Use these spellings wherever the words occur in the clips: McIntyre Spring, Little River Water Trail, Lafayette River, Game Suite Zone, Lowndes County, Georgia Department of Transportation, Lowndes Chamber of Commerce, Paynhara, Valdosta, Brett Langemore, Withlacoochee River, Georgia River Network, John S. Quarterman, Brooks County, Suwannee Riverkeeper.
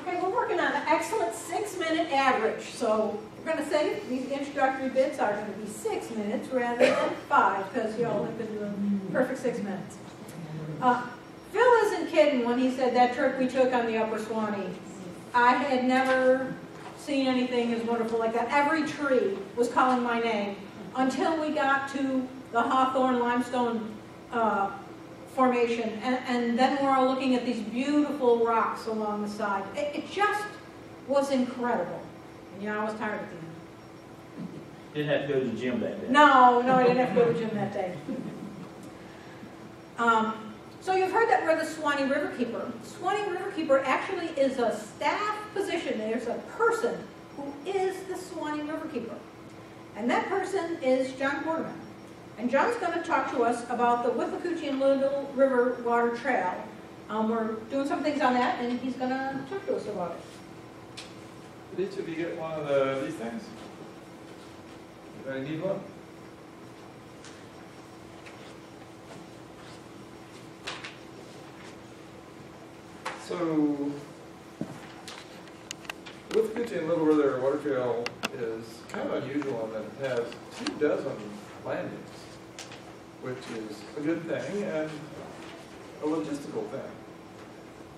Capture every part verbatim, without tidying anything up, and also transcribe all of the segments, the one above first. Okay, we're working on an excellent six-minute average. So we're going to say these introductory bits are going to be six minutes rather than five, because you all have been doing perfect six minutes. Uh, Phil isn't kidding when he said that trip we took on the Upper Suwannee. I had never seen anything as wonderful like that. Every tree was calling my name until we got to the Hawthorne limestone uh, formation, and, and then we're all looking at these beautiful rocks along the side. It, it just was incredible. And, you know, I was tired at the end. Didn't have to go to the gym that day. No, no, I didn't have to go to the gym that day. Um, So you've heard that we're the Suwannee Riverkeeper. Suwannee Riverkeeper actually is a staff position. There's a person who is the Suwannee Riverkeeper. And that person is John Quarterman. And John's going to talk to us about the Withlacoochee and Little River Water Trail. Um, we're doing some things on that, and he's going to talk to us about it. Did each of you get one of the, these things? Anybody need one? So, Withlacoochee and Little River Water Trail is kind of unusual in that it has two dozen landings, which is a good thing and a logistical thing.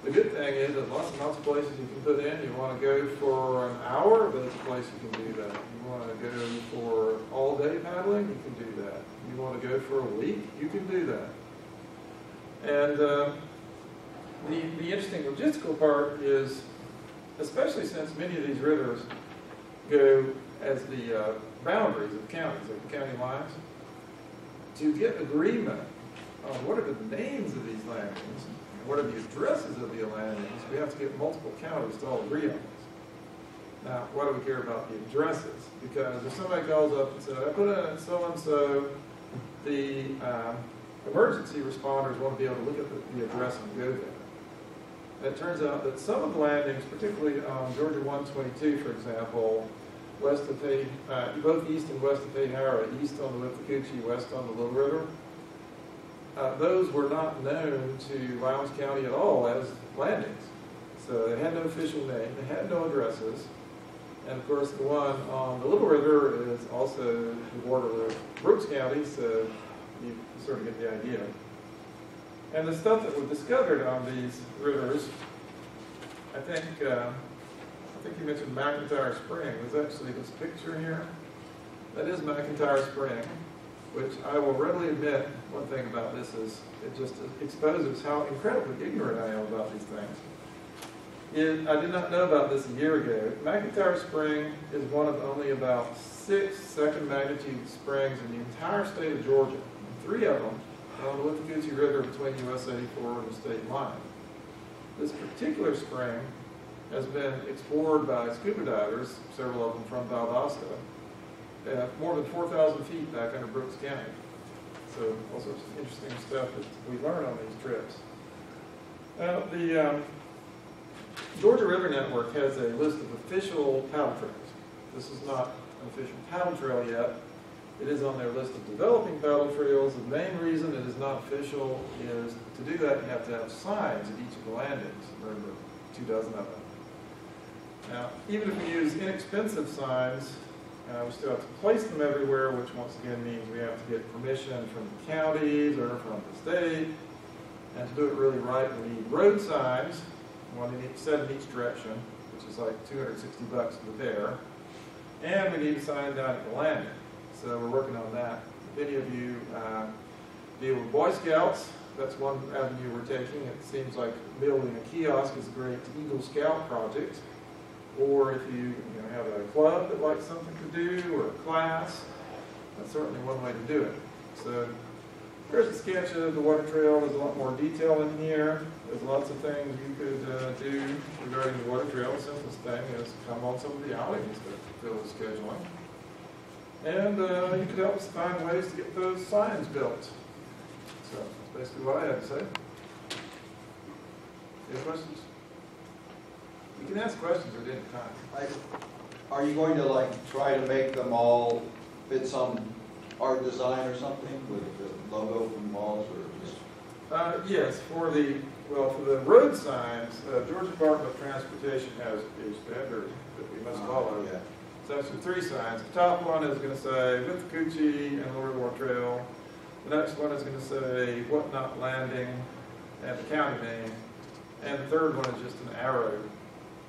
The good thing is there's lots and lots of places you can put in. You want to go for an hour, but it's a place you can do that. You want to go for all day paddling, you can do that. You want to go for a week, you can do that. And uh, The, the interesting logistical part is, especially since many of these rivers go as the uh, boundaries of counties, like the county lines, to get agreement on what are the names of these landings, and what are the addresses of the landings, we have to get multiple counties to all agree on this. Now, why do we care about the addresses? Because if somebody calls up and says, I put in so-and-so, the uh, emergency responders want to be able to look at the, the address and go there. It turns out that some of the landings, particularly on Georgia one twenty-two, for example, west of Pay, uh, both east and west of Paynhara, east on the Withlacoochee, west on the Little River, uh, those were not known to Lowndes County at all as landings. So they had no official name, they had no addresses, and of course the one on the Little River is also the border of Brooks County, so you sort of get the idea. And the stuff that we've discovered on these rivers, I think, uh, I think you mentioned McIntyre Spring. There's actually this picture here. That is McIntyre Spring, which I will readily admit, one thing about this is it just exposes how incredibly ignorant I am about these things. It, I did not know about this a year ago. McIntyre Spring is one of only about six second magnitude springs in the entire state of Georgia. Three of them on the Withlacoochee River between U S eighty-four and the state line. This particular spring has been explored by scuba divers, several of them from Valdosta, at more than four thousand feet back under Brooks County. So all sorts of interesting stuff that we learn on these trips. Now, the um, Georgia River Network has a list of official paddle trails. This is not an official paddle trail yet. It is on their list of developing paddle trails. The main reason it is not official is to do that you have to have signs at each of the landings. Remember, two dozen of them. Now, even if we use inexpensive signs, uh, we still have to place them everywhere, which once again means we have to get permission from the counties or from the state. And to do it really right, we need road signs, one in each, set in each direction, which is like two hundred sixty bucks to the bear. And we need a sign down at the landing. So we're working on that. If any of you uh, deal with Boy Scouts, that's one avenue we're taking. It seems like building a kiosk is a great Eagle Scout project. Or if you, you know, have a club that likes something to do, or a class, that's certainly one way to do it. So here's a sketch of the water trail. There's a lot more detail in here. There's lots of things you could uh, do regarding the water trail. The simplest thing is come on some of the outings that Phil is scheduling. And uh, you could help us find ways to get those signs built. So that's basically what I had to say. Any questions? You can ask questions at any time. Like, are you going to like try to make them all fit some art design or something with the logo from malls, or just? Uh, Uh, yes, for the, well, for the road signs, uh, Georgia Department of Transportation has a standard that we must follow. Yeah. So it's three signs. The top one is going to say Withlacoochee and Little River Water Trail. The next one is going to say Whatnot Landing and the county name. And the third one is just an arrow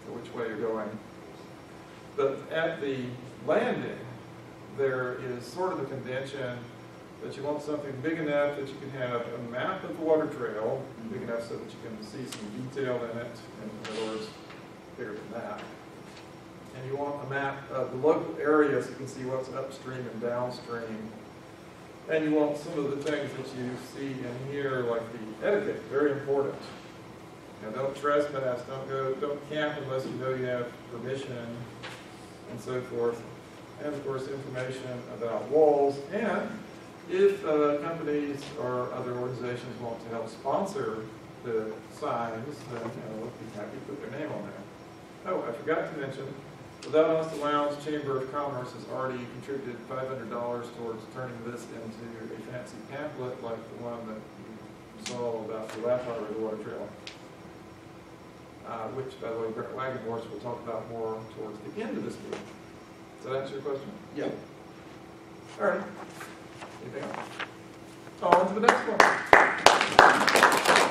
for which way you're going. But at the landing, there is sort of a convention that you want something big enough that you can have a map of the water trail, big enough so that you can see some detail in it, in other words, bigger than that. And you want a map of the local area so you can see what's upstream and downstream. And you want some of the things that you see in here, like the etiquette, very important. You know, don't trespass, don't go, don't camp unless you know you have permission, and so forth. And of course, information about walls. And if uh, companies or other organizations want to help sponsor the signs, then you know, we'd be happy to put their name on there. Oh, I forgot to mention, without us, the Lowndes Chamber of Commerce has already contributed five hundred dollars towards turning this into a fancy pamphlet like the one that you saw about the Lafayette River Water Trail, uh, which, by the way, Brett Langemore will talk about more towards the end of this meeting. Does that answer your question? Yeah. All right. Anything else? On to the next one.